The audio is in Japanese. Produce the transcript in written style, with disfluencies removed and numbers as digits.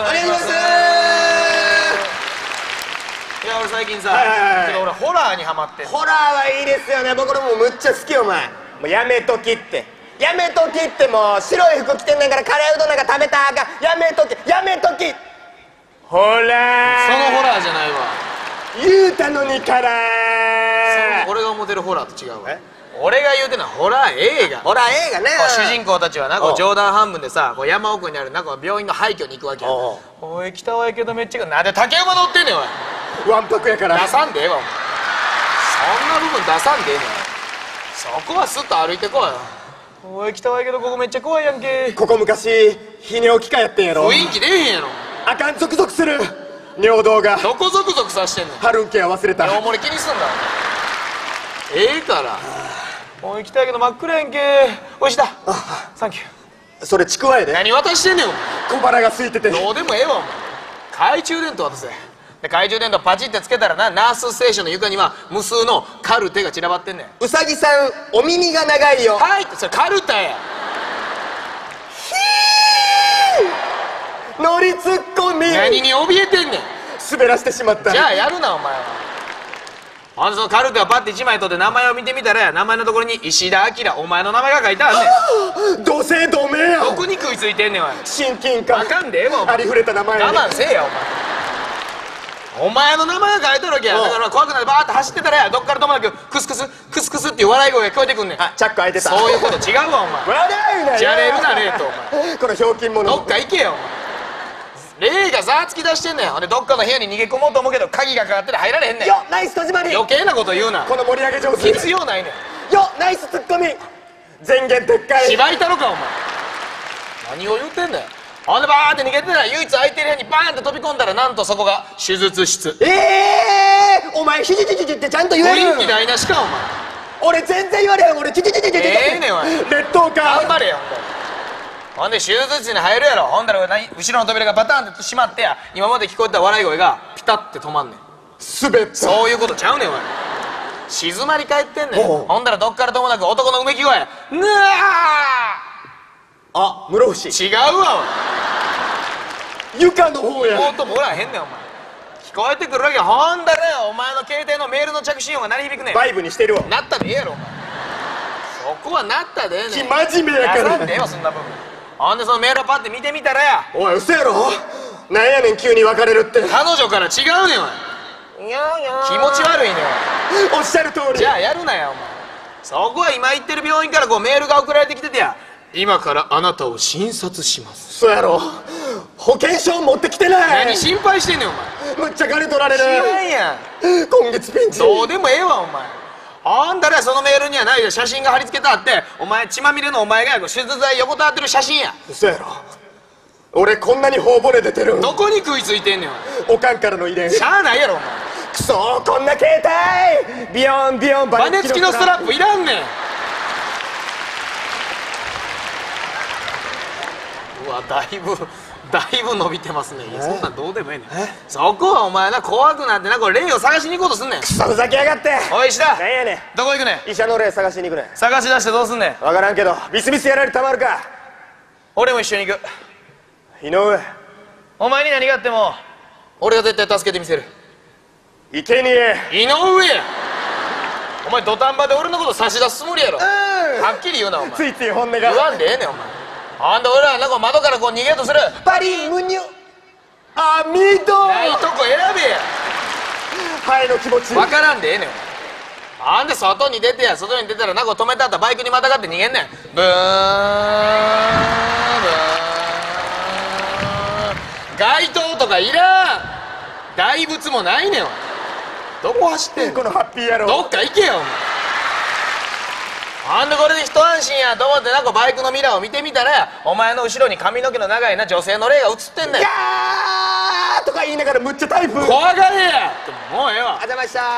ありがとうございます。いや俺最近さ、俺ホラーにハマって。ホラーはいいですよね。僕らもむっちゃ好き。お前もうやめときって、やめときって。もう白い服着てんねんからカレーうどんなんか食べたあかん。やめとき、やめとき。ホラー、そのホラーじゃないわ。言うたのにからー。俺が思ってるホラーと違うわ。俺が言うてのはホラー映画。ホラー映画ね。主人公たちはな、冗談半分でさ、山奥にあるな病院の廃墟に行くわけや。おい、北はやけどめっちゃなんで竹馬乗ってんねん。おい、わんぱくやから出さんでええわ。そんな部分出さんでええねん。そこはスッと歩いてこいよ。おい、北はやけどここめっちゃ怖いやんけ。ここ昔泌尿器科やってんやろ。雰囲気出えへんやろ。あかん、ゾクゾクする。尿道がどこゾクゾクさしてんの。ハルンケア忘れた。尿漏れ気にすんだ。ええからもう行きたいけど真っ暗やんけ。おいしだ、サンキュー。それちくわやで。何渡してんねん。小腹が空いててどうでもええわ。お前懐中電灯渡せ。懐中電灯パチってつけたらな、ナースステーションの床には無数のカルテが散らばってんねん。ウサギさんお耳が長いよ。はい、それカルタや。ひー乗りツッコミ。何に怯えてんねん。滑らしてしまった。じゃあやるなお前は。あのカルテをパッて1枚取って名前を見てみたら、名前のところに石田明、お前の名前が書いてあんねん。同姓同名や。どこに食いついてんねん。おい、親近感あかんでええわ。ありふれた名前我慢せえや。お前、お前の名前が書いてあるわけや。だから怖くなってバーッて走ってたら、どっからともなくクスクスクスクスっていう笑い声が聞こえてくんねん。あ、チャック開いてた。そういうこと違うわお前。笑うなよ。じゃれるなレート。お前このひょうきん者どっか行けよ。霊がざわつき出してんねん。でどっかの部屋に逃げ込もうと思うけど、鍵がかかってて入られへんねん。よっナイス戸締まり。余計なこと言うな。この盛り上げ上手必要ないねん。よっナイスツッコミ。前言撤回。芝居たろかお前。何を言ってんだよ。ほんでバーって逃げてたら、唯一空いてる部屋にバーンって飛び込んだら、なんとそこが手術室。お前ヒジジジジってちゃんと言える。雰囲気台無しかお前。俺全然言われへん。俺ジジジジジジジジジジジジジジジジジジジ。ほんで手術室に入るやろ。ほんだら後ろの扉がバタンって閉まってや、今まで聞こえてた笑い声がピタッて止まんねん。滑った。そういうことちゃうねんお前。静まり返ってんねん。ほんだらどっからともなく男のうめき声、ぬあー。あ、室伏。違うわお前。床の方や。妹もおらへんねんお前。聞こえてくるわけ。ほんだらお前の携帯のメールの着信音が鳴り響くねん。バイブにしてるわ。なったでええやろお前。そこはなったでええねん。真面目やから。なさんでええわそんな部分。ほんでそのメールをパッて見てみたらや。おい、嘘やろ。なんやねん急に別れるって。彼女から違うねんお前。いやいや気持ち悪いねん。おっしゃる通り。じゃあやるなやお前。そこは今行ってる病院からメールが送られてきててや、今からあなたを診察します。そうやろ。保険証持ってきてない。何心配してんねんお前。むっちゃ金取られる。知らんやん。今月ピンチ。どうでもええわお前。あんだらそのメールにはない写真が貼り付けてあって、お前血まみれのお前が手術台横たわってる写真や。嘘やろ。俺こんなに頬骨出てる。どこに食いついてんねん。おかんからの遺伝。しゃあないやろお前。くそー、こんな携帯ビヨンビヨンバネ付きのストラップいらんねん。うわ、だいぶ伸びてますね。いやそんなんどうでもええねん。そこはお前な、怖くなってな、これ霊を探しに行こうとすんねん。クソふざけやがって。おい石田、なんやねん。どこ行くねん。医者の霊探しに行くねん。探し出してどうすんねん。分からんけどビスビスやられたまるか。俺も一緒に行く。井上、お前に何があっても俺が絶対助けてみせる。いけにえ井上、お前土壇場で俺のこと差し出すつもりやろ。はっきり言うなお前。ついつい本音が。言わんでええねんお前。あんた俺らなんか窓から逃げようとする。パリムニュアミド。ないとこ選べや。ハエの気持ち分からんでええねん。あんた外に出てや、外に出たらなんか止めてあったバイクにまたがって逃げんねん。ブーンブーン。街灯とかいらん。大仏もないねん。どこ走ってんのこのハッピー野郎。どっか行けよお前。あんでこれで一安心やと思ってなんかバイクのミラーを見てみたら、お前の後ろに髪の毛の長いな女性の霊が映ってんだよ。いやーとか言いながらむっちゃタイプ。怖がれや。もうええわ。あざました。